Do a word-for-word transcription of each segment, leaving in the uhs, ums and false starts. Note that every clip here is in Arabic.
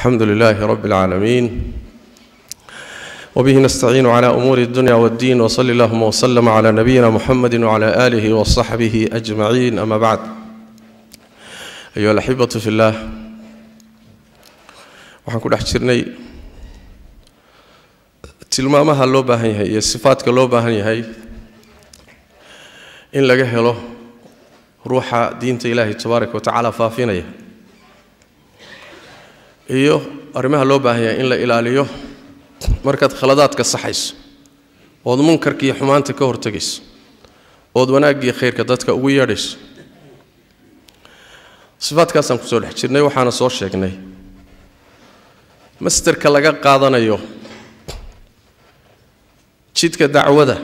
الحمد لله رب العالمين، وبه نستعين على أمور الدنيا والدين، وصلى اللهم وسلم على نبينا محمد وعلى آله وصحبه أجمعين. أما بعد، أيها الأحبة في الله، وحنكون أحشرني تلمامها اللوبة هي الصفات كلوبة هي إن لجهله روح دين إلهي تبارك وتعالى فافيني إيوه أرميها اللوبة هي إن لا إله إلا هو مركز خلاداتك الصحيح واد منكرك حمانتك هرتجس واد وناجي خيرك دتك ويرش صفاتك أصلا كسول حشرني وحنا صور شكني مستر كلاجا قاضنا إيوه شيتك دعوة ده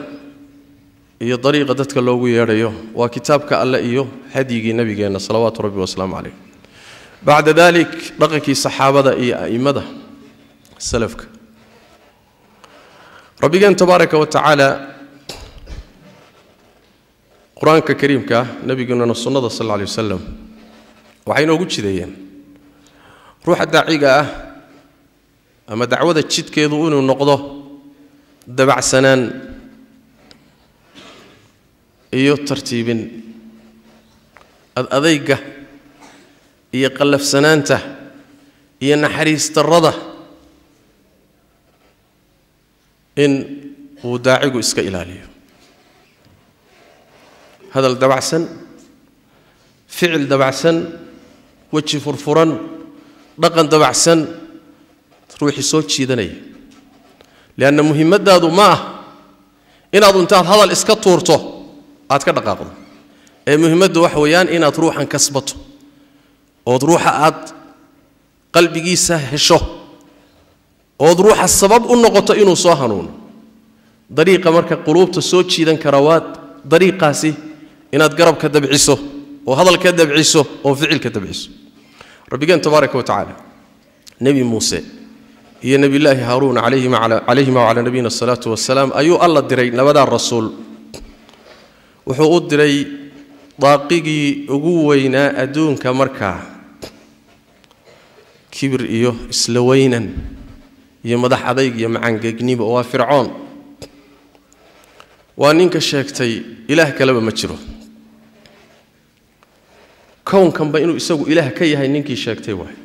هي طريقة دتك الله ويريه وكتابك الله إيوه هدي النبي جينا صلوات ربي وسلام عليه. بعد ذلك لقيك الصحابة ده إيه أئمة سلفك ربي جل تبارك وتعالى قرآن كريم كا نبي جلنا الصلاة صلى الله عليه وسلم وحين وجود شديين روح الداعية أما دعوة تشيت كيدون والنقضة دبع سنان إيو ترتيب أذيقة يقلف سنانته ينحريس ترضه إن وداعي إسك إلاليه هذا الدبعسن فعل دبعسن وجه فرفرا رقم دبعسن روحي صوت شيدني لأن مهمة هذا ما إن أظن انتهت هذا الإسك طورته أتكلم قاعد مهمة وحويان إن تروح عن كسبته وتروح عاد قلبي جيسه هشه وضروح السبب أن قطعينه صاهنون طريقة مركة قلوب تسوت شيئا كروات طريقة سي إن أتقرب كذب عيسه وهذا الكذب عيسه وفعل كذب عيسه ربي جل تبارك وتعالى نبي موسى هي نبي الله هارون عليه وعلى عليهما وعلى نبينا الصلاة والسلام أيو الله دري نبدا الرسول وحقود دري طاقيقي أقوينا أدون كمركة كبر إيوه إسلوينا يا مدح أذيق يا معن جنيب أو فرعون وأنك الشاكتي إله كلام متشرو كون كم بينو يسوي إله كي هاي نينك الشاكتي واحد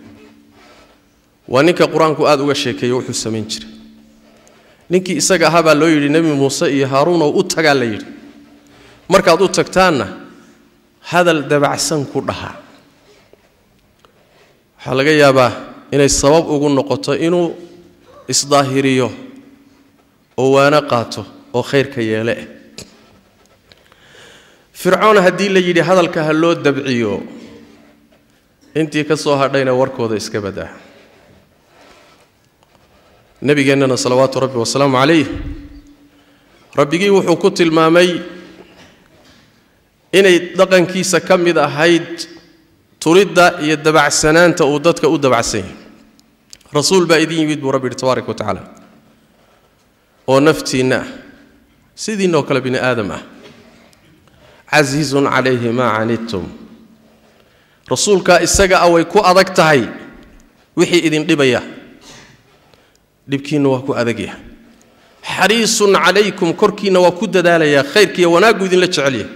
وأنك القرآن كأذ وشاكي يوحس منشر نينك إسقى هذا لويل نبي موسى هارون وأتقى ليل مركض أتقتانا هذا الدبع سن كلها حلقة يا با إن الصواب أقول نقطة إنه إصداهريه وانقاته وخير كياله فرعون هدي اللي يدي هذا الكهلو دبعيه انتي كسوها دينا وركوذ اسكبدا نبي جننا صلوات ربي والسلام عليه ربي جي وحكوت المامي إن يطلقن كيسا كم إذا هيد تريد يدبع السنان تأودتك أودبع السنين رسول بايدين يدبو ربي تبارك وتعالى ونفتينا سيدي نوكل بن آدم عزيز عليه ما عنتم رسولك إسقى أو يكو أذكتهي وحي إذن قبيا لبكين وكو أذقيا حريص عليكم كركين وكد داليا خيرك وناقو إذن لتشعليه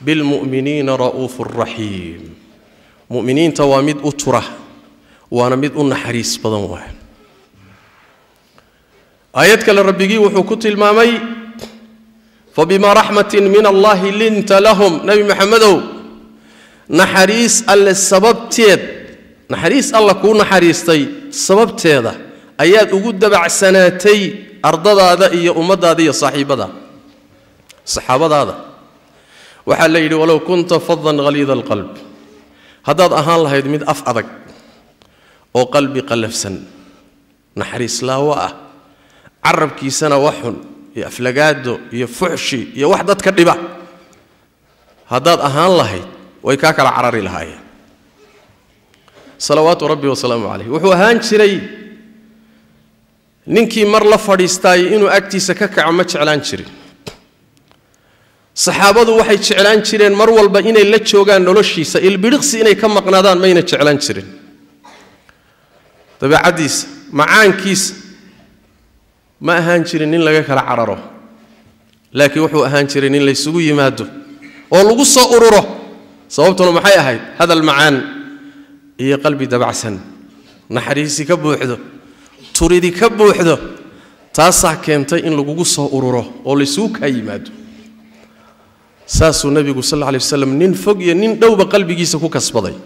بالمؤمنين رؤوف الرحيم مؤمنين توامد أتره وأنا مدون حريص بدن واحد آياتك للربيجي وحكوت المامي فبما رحمة من الله لنت لهم نبي محمد نحريص على السبب تيد نحريص الله كون حريص تي السبب تيدا آيات وجود بعد سنتي أرض هذا هي أمد هذه صاحب هذا صحاب هذا وحليل ولو كنت فظا غليظ القلب هذا أهان الله يدمد أفعلك وقلبي قلف سن نحريس لا وقع عرب كي سنة وحن يا فلقادو يا فحشي يا وحدة كربة هذا أهان الله ويكاك على عراري الهاي صلوات ربي وسلامه عليه وحو هان شري ننكي مر لفريستاي إنو أكتي سكك عمت شعلان شري صحابة وحي شعلان شرين مروى البيني لتشوغان نولوشي سئل برغسي إني كم مقنادان مين شعلان شرين dabeecadiisa macaankiisa ma ahaan jirin in laga kala cararo laakiin wuxuu ahaan jiray in la isugu yimaado oo lagu soo ururo sababtuna maxay ahayd hadal macaan iyo qalbi dabacsan naxariisi ka buuxdo turidi ka buuxdo taasaa keentay in lagu soo ururo oo la isugu ka yimaado ساسو النبي صلى الله عليه وسلم نين فوق يا نين دوب قلبي جيس كوكا صبضي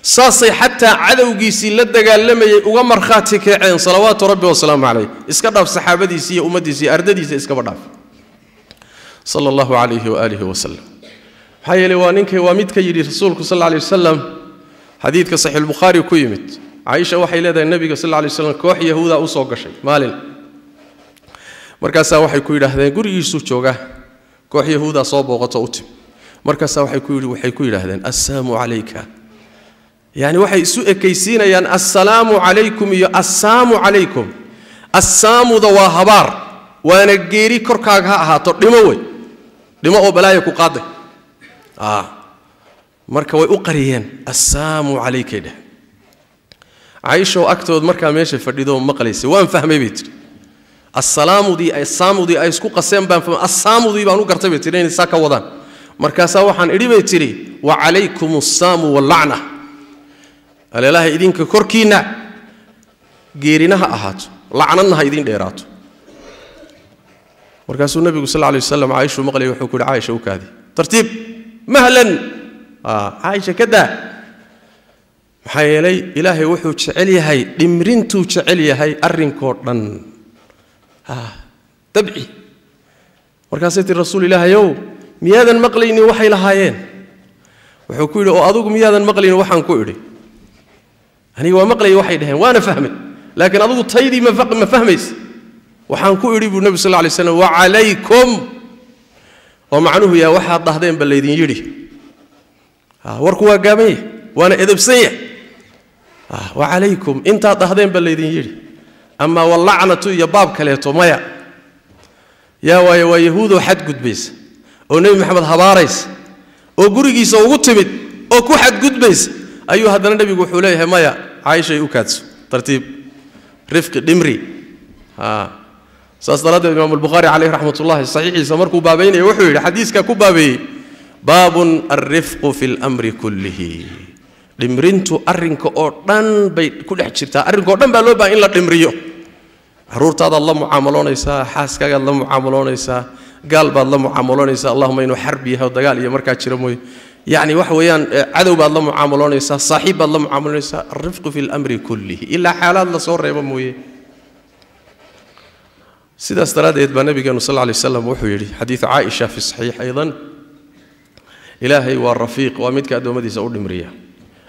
ساسي حتى عدو جيسي لدى قال لما يغمر خاتك عين صلوات ربي والسلام عليه اسكبر صحابة دي سي أمدي سي أرددي سي اسكبر صلى الله عليه وآله وسلم هاي لوانينك وامدك يدي رسولك صلى الله عليه وسلم حديثك صحيح البخاري كويمت عائشة وحي لدى النبي صلى الله عليه وسلم كوح يهوذا أوصوك شيء مالي مركزها وحي كويدا هذا قري يسوك شوكه كوح يهوذا صوب وغطوت مركز وحي كويل وحي كويل هذين السلام عليك يعني وحي سوء كيسين يعني السلام عليكم يا السلام عليكم السلام ذو هبار وانا جيري كركاك ها هاتر لموي لمو بلايك قاضي اه مركز وقريين السلام عليك ده عايشه واكتب مركز ماشي فرديدهم مقليسي وين فهمي بيتر السلام دي السلام دي أيسكو قسم بان فالسلام دي بانو كرتبي ترين ساكا وضع مركز واحد إديبي تري وعليكم السلام واللعنة على الله إدين ككركينا جيرينها أحد لعننا هيدين ديرات مركز النبي صلى الله عليه وسلم عايش ومغلي وحكول عايش وكذي ترتيب مهلا آه عايشة كذا محيلي إلهي وحو تشعلي هاي دمرنتو تشعلي هاي أرنكورن ها تبعي مركزت الرسول إلى يوم ميادا مقلين وحي لهايين وحكوا له أذوق ميادا مقلين وحن كوري هني هو مقلي وحي لهين وأنا فهمت لكن أذوق تيدي ما فق ما فهميس وحن كوري بالنبي صلى الله عليه وسلم وعليكم ومعنوه يا واحد ضهدين بالليدين يري ها وركوا جامي وأنا إذا بسيح وعليكم أنت ضهدين بالليدين يري أما واللعنة يا باب كليتو مايا يا ويا ويهود وحد قد بيس ونبي محمد هباريس وقرقيس وقتمت وكو حد قد بيس أيها هذا النبي يقول حوليها مايا عايشة يوكاتس ترتيب رفق دمري ها سأصدرت الإمام البخاري عليه رحمة الله الصحيح سمركو بابين يوحي الحديث كاكو بابي باب الرفق في الأمر كله دمرينتو أرنكو أردن بيت كل حشرتها أرنكو أردن بالو بين لا دمريو حرورت هذا الله معاملون إسا حاسك الله معاملون إسا قلب الله معاملون إسا اللهم إنه حربي هذا قال يا مركز شرموي يعني وحويان عدو الله معاملون إسا صاحب الله معاملون إسا الرفق في الأمر كله إلا حالات الله صور يا موي سيد استراد يد النبي صلى الله عليه وسلم وحويري حديث عائشة في الصحيح أيضا إلهي والرفيق وامدك أدو مديس أو دمريا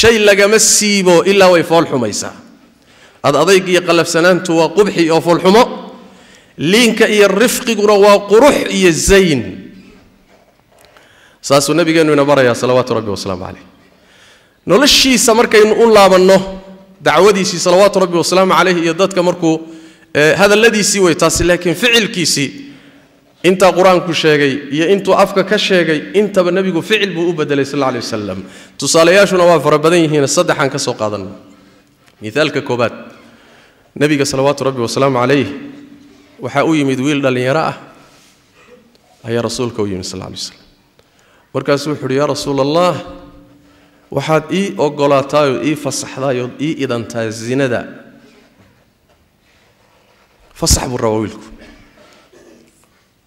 شيء لقم السيبو إلا ويفول حميسا هذا أضيق يقلب سنانت وقبحي وفول حمو لينك إيا الرفق وقروح إيا الزين ساسو النبي قالوا نبرا يا صلوات ربي والسلام عليه نولشي سمركا نقول لا منه دعوتي سي صلوات ربي والسلام عليه يدتك مركو آه هذا الذي سوي تاسي لكن فعل كيسي انت قران كشيغي يا انت افكا كشيغي انت بالنبي فعل بو بدل صلى الله عليه وسلم تصالياشنا وافر بدن هنا صدحان كسو قادن مثال ككوبات نبي صلوات ربي وسلام عليه وحا يمد ويل دليرا هي رسولك ويمد صلى الله عليه وسلم وركاسو خري يا رسول الله وحاد اي اوغلاتاي اي فصحداي اي ايدنتا زيندا فصح بالرواويلكم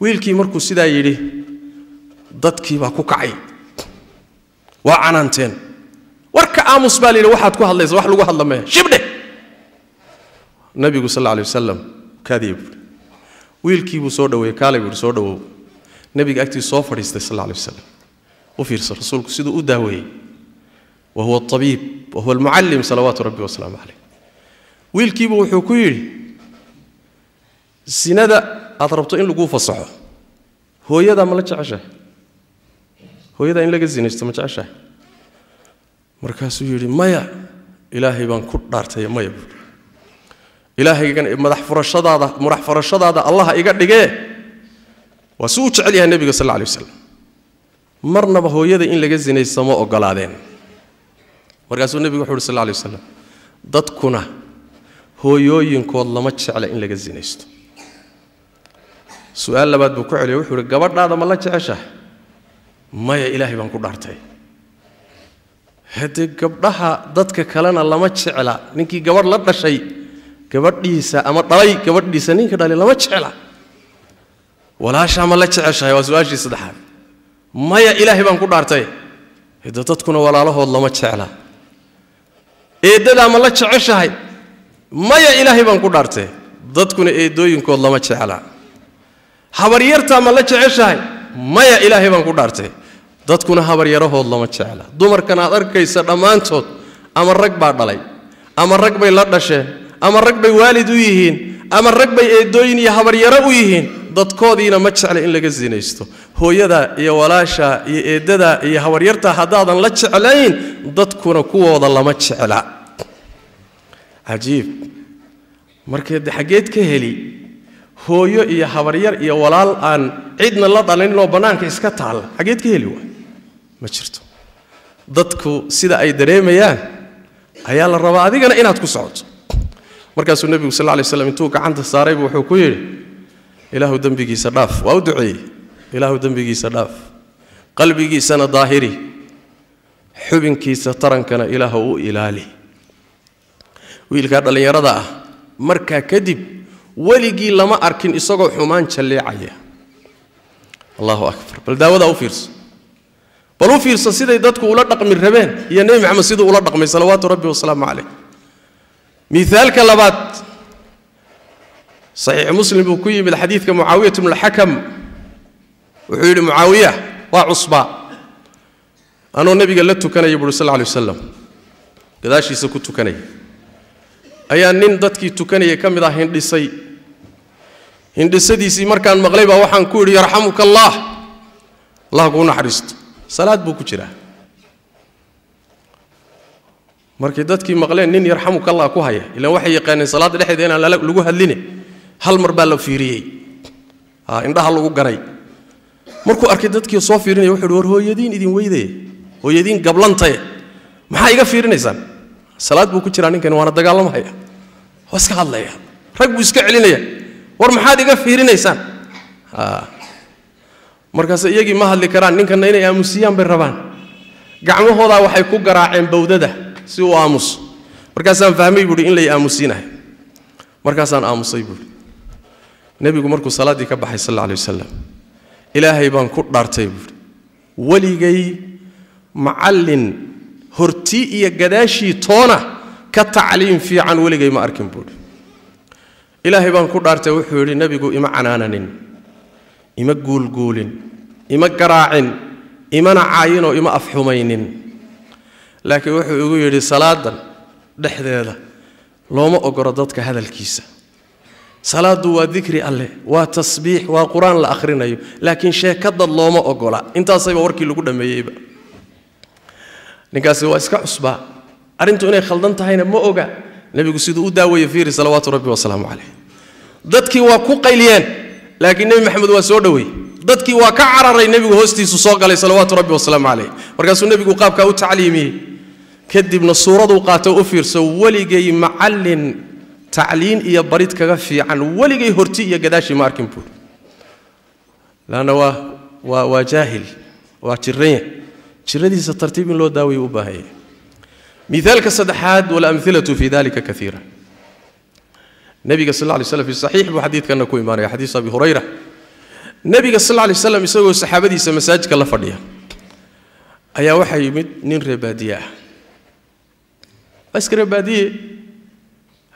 ويلك مركو سيدا يلي ضدك باكو كعي وعنانتين ورك آموس بالي لوحد كوه الله يزوح لوحد الله ما شبنه النبي صلى الله عليه وسلم كذب ويلك بسودة ويكالي بسودة النبي أكتي صافر صلى الله عليه وسلم وفير رسولك سيدا وداوي وهو الطبيب وهو المعلم صلوات ربي وسلامه عليه ويلكي بو حكويري سندا اضربته ان لغو فصحو هويدا ما لجعشه هويدا ان لغا زينشتو ما جعشه markaas uu yiri maya ilaahay baan ku dhaartay maya ilaahay kan madax furashadaada murax furashadaada allah iga dhigee wasuu jeceliyaa nabiga sallallahu alayhi wasallam marnaba hooyada in laga zinaysto ma ogolaadeen markaasuu nabigu wuxuu sallallahu alayhi wasallam dadkuna hooyooyinkood lama jecla in laga zinaysto su'aal labaad buu ku celiyay wuxuu gabadhaada ma la jeceshaa maya ilaahay baan ku dhaartay haddii gabdhaha dadka kalena lama jecla ninkii gabadh la dhashay gabadhiisa ama dhalay gabadhiisa ninka dhalay lama jecla walaasha ma la jeceshaa waa su'aashii saddexaad maya ilaahay baan ku dhaartay haddii dadkuna walaalahood lama jecla eedada ma la jeceshahay maya ilaahay baan ku dhaartay dadkuna eedooyinkood lama jecla habaryarta ma la jeceshahay maya ilaahay baan ku dhaartay dadkuna habaryarahood lama jecla dumarkan aad arkaysa dhamaantood ama rag baa dhalay ama rag bay la dhasheen ama rag bay waalid u yihiin ama rag bay eedooyin iyo habaryaro u yihiin dadkoodiina ma jecla in laga zinaysto hooyada iyo walaasha iyo eedada iyo habaryarta hadaadan la jeclayn dadkuna kuwooda lama jecla عجيب markeed xageed ka heli hooyo iyo habaryar iyo walaal aan cidna la dhalin loo banaanka iska taal xageed ka heli way ma jirto dadku sida ay dareemayaan ayaa la rabaa adigana inaad ku socoto markaas uu nabigu sallallahu alayhi wasallam intuu gacanta saaray wuxuu ku yiri ilaahu dambigiisa dhaaf waa u duceeyay ilaahu dambigiisa dhaaf qalbigiisana daahiri xubinkiisa tarankana ilaahu u ilaali wiilka dhalinyarada ah marka kadib waligii lama arkin isagoo xumaan jaleecaya Allahu akbar bal daawada u fiirso bal u fiirso sidii dadku ula dhaqmi rabeen iyo Nabi Maxamed sidii ula dhaqmay salawaatu rabbi wa salaamu alayhi mithaalka labaad sahih muslim uu ku yimid hadiiska Muawiya ibn al-Hakam wuxuu yiri Muawiya wa usba anoo nabiga la tukanay buu sallallahu alayhi wasallam gadaashiisa ku tukanay ayaa nin dadkii tukanaya kamid ah hindhisay hindhisadiisi markaan maqlay baa waxaan ku yiri yarhamuka allah allah ku naxariisto salaad buu ku jira markii dadkii maqleen nin yarhamuka allah ku haya ilaa waxay yaqaaneen salaad dhexdeeda in aan lagu hadline hal mar baa la fiiriyay ha indhaha lagu garay markuu arkay dadkii soo fiirinay wuxuu war hooyadiin idin weyday hooyadiin gablantay maxay iga fiirinaysaan salaad buu ku jiraa ninkan waana dagaalamaya waska hadlaya rag buu iska celinaya war maxaad iga fiirinaysaan ha markaas iyagii ma hadli karaan ninkan inay aamusiyaan bay rabaan gacmahooda waxay ku garaaceen bawdada si uu aamus markaas aan fahmay buu in lay aamusinahay markaas aan aamusay buu nabigu markuu salaadii ka baxay sallallahu alayhi wasallam ilaahay baan ku dhaartay buu waligay macallin horti iyo gadaashii toona ka tacliin fiican waligay ma arkin buu ilaahay baan ku dhaartay wuxuu yiri nabigu ima canaananin ima guulguulin ima garaacin imana caayino ima afxumaynin laakiin wuxuu ugu yiri salaadan dhexdeeda looma ogoro dadka hadalkiisa salaadu waa dhikri alle waa tasbiix waa quraan la akhrinayo laakiin sheekada looma ogola intaas ay warkii lagu dhameeyayba ninkaasi waa iska cusba arintu inay khaldan tahayna ma oga nabigu sidoo u daaweeyay fiiri salawaatu rabbi wa salaamu alayhi dadkii waa ku qayliyeen laakiin nabi maxamed waa soo dhaweey dadkii waa ka cararay nabigu hoostiisa soo galay salawaatu rabbi wa salaamu alayhi markaasuu nabigu qaabka u tacliimiyay kadibna suuradu qaato u fiirso waligay macallin tacliin iyo barid kaga fiican waligay horti iyo gadaashi ma arkin buu laana waa waa jaahil waa jireen jiradiisa tartiib in loo daawiyo u baahay مثال كالصدحات والأمثلة في ذلك كثيرة. النبي صلى الله عليه وسلم في الصحيح وحديث كان كوي ماري حديث أبي هريرة. النبي صلى الله عليه وسلم يسوي الصحابة دي سمساج كلا فردية. أيا وحي يمد نين ربادية. بس كربادية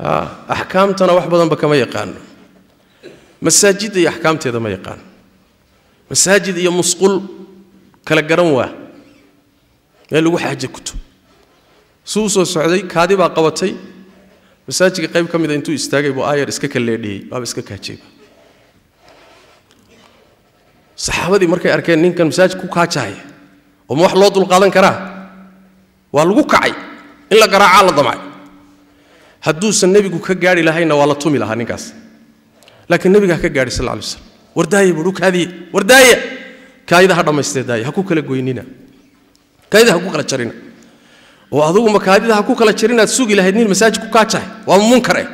آه أحكام تنا وحبا بكما يقان. مساجد هي أحكام تذا ما يقان. مساجد هي مسقل كلا جرموا. قالوا وحاجة كتب. سوسو سعدي كادي باقوتي مساجد قريب كم إذا أنتوا استعجبوا آير إسكك الليدي باب إسكك هجيب صحابة دي مركي أركانين كان مساجد كوكا شاي وموحلات القادن كراه والوكاي إلا كراه على ضماي هدوس النبي كوكا جاري لهينا ولا تومي لها نكاس لكن النبي كوكا جاري صلى الله عليه وسلم ورداي بروك هذه ورداي كايدا هذا ما استداي هكوك لجوينينا كايدا هكوك لشرينا وأذو مكاديد هكوك على شرينا تسوق إلى هذين المساج كوكاتشة ومنكره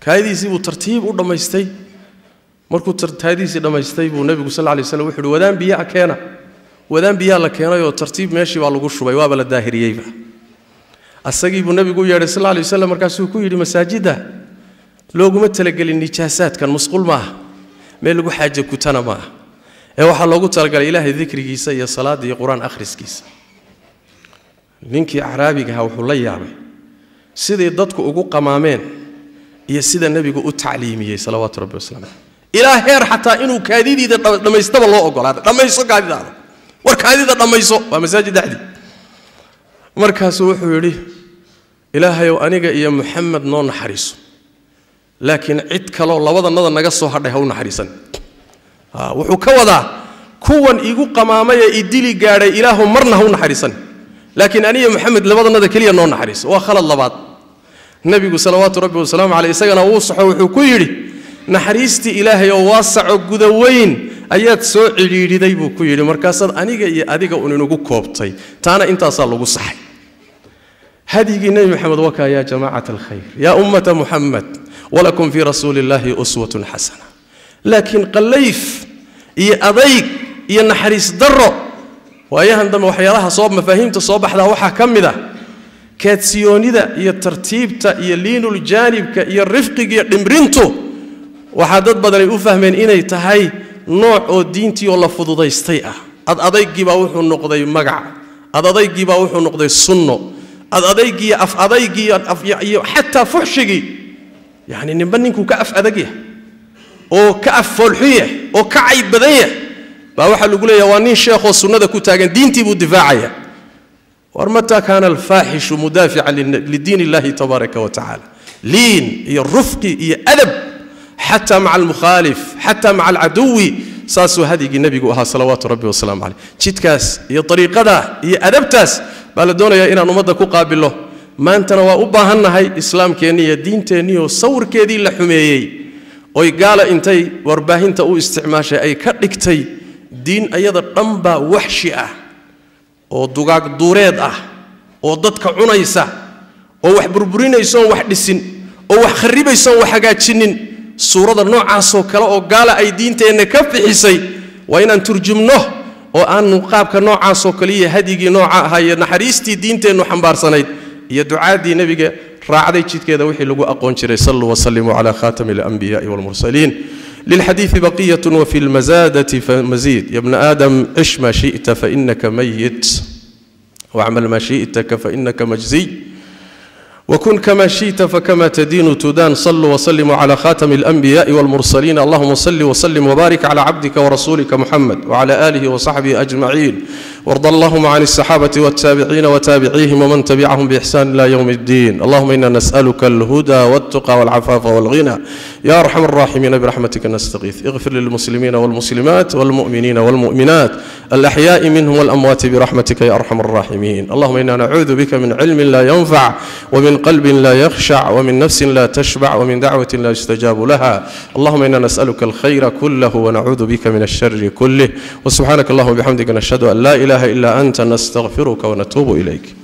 كهذه يسيبوا ترتيب ودم يستي مركو ترت هذه يسيبوا دم يستي والنبي صلى الله عليه وسلم وحده ودان بيع كينا ودان بيع لكينا يوترتيب ماشي وعلى قش بيوا بلا داهرية يبا السجيب النبي قوي يا رسول الله عليه وسلم مركز كوي لمساجده لو قمت تلقي النجاسات كان مسقول معه ما لقوا حاجة كتنا معه هو حلقوا تلقي إله ذكر جيسا يا صلاة يا قرآن آخر سكيس ninkii Carabiga ah wuxuu la yaabay sidii dadku ugu qamaameen iyo sida nabigu u tacliimiyay salawaatu rabbi wasallam ila heer hatta inuu kaadiidida dhameystaba loo ogolaado dhameyso kaadiidada war kaadiidida dhameyso waa masaajid ahdi markaas wuxuu yiri ilaahay oo aniga iyo Muhammad noo naxariiso laakiin cid kale labada nada naga soo hadhay ha u naxariisan ha wuxuu ka wada kuwan igu qamaamay idili gaaray ilaahu marna ha u naxariisan لكن أنا يا محمد لبضنا ذكريا نون حريص وخلى اللبض النبي صلوات ربي وسلامه عليه سجن ووصح وحكيري نحريستي إلهي وواسع جذوين أيات سعري رديبو كيري مركز أنا جي أديك أنو كوبتي تانا أنت أصلوا صحي هذه النبي محمد وكا يا جماعة الخير يا أمة محمد ولكم في رسول الله أسوة حسنة لكن قليف يا أضيق يا نحريس ضر وأيها عندما وحيراها صوب مفاهيم تصوب أحدا وحا كم ذا كاتسيوني ذا يترتيب تا يلين الجانب كيرفق يمرنتو وحدد بدل يفهم من إني تهاي نوع أو دينتي ولا فضوضي استيئة أد أضيق جباوح النقضي مقع أد أضيق جباوح النقضي السنة أد أضيق أف أضيق أف حتى فحشي يعني نبنينكو كأف أدقيه أو كأف فلحيه أو كعيب بذيه بروح الجولة يواني شيخ والسنة كتاجن دينتي والدفاعية ومتى كان الفاحش مدافعا لدين الله تبارك وتعالى لين يرفق يأدب حتى مع المخالف حتى مع العدو ساسو هذه النبي قوها صلوات ربي والسلام عليه تشتكاس يا طريقة ده يأدبتاس بلدونا يا إنا نمدك قابل له ما أنت وأبا هن هاي إسلام كيني دين تاني وصور كذي لحميي ويقال أنتي ورباه أنت أو استعماش أي كركتي دين أيضا رمبا وحشية أو دقاق دوريد أه أو ضدك عنيسة أو وح بربرين يسون وح دسن أو وح خريب يسون وحاجات سنين صورة النوع عصو كلا أو قال أي دين تين كف حسي وين أن ترجمناه أو أن نقاب كنوع عصو كليه هدي نوع هاي نحريستي دين تين وحنبار صنيد يدعى دي نبيك راعي تشيت كذا وحي لقوا أقوى شري صلوا وسلموا على خاتم الأنبياء والمرسلين للحديث بقية وفي المزادة فمزيد يا ابن آدم عش ما شئت فإنك ميت واعمل ما شئتك فإنك مجزي وكن كما شئت فكما تدين تدان صلوا وسلموا على خاتم الأنبياء والمرسلين اللهم صل وسلم وبارك على عبدك ورسولك محمد وعلى آله وصحبه أجمعين وارض اللهم عن الصحابة والتابعين وتابعيهم ومن تبعهم بإحسان إلى يوم الدين اللهم إنا نسألك الهدى والتقى والعفاف والغنى يا أرحم الراحمين برحمتك نستغيث اغفر للمسلمين والمسلمات والمؤمنين والمؤمنات الأحياء منهم والأموات برحمتك يا أرحم الراحمين اللهم إنا نعوذ بك من علم لا ينفع ومن قلب لا يخشع ومن نفس لا تشبع ومن دعوة لا يستجاب لها اللهم إنا نسألك الخير كله ونعوذ بك من الشر كله وسبحانك اللهم وبحمدك نشهد أن لا إله إلا أنت نستغفرك ونتوب إليك.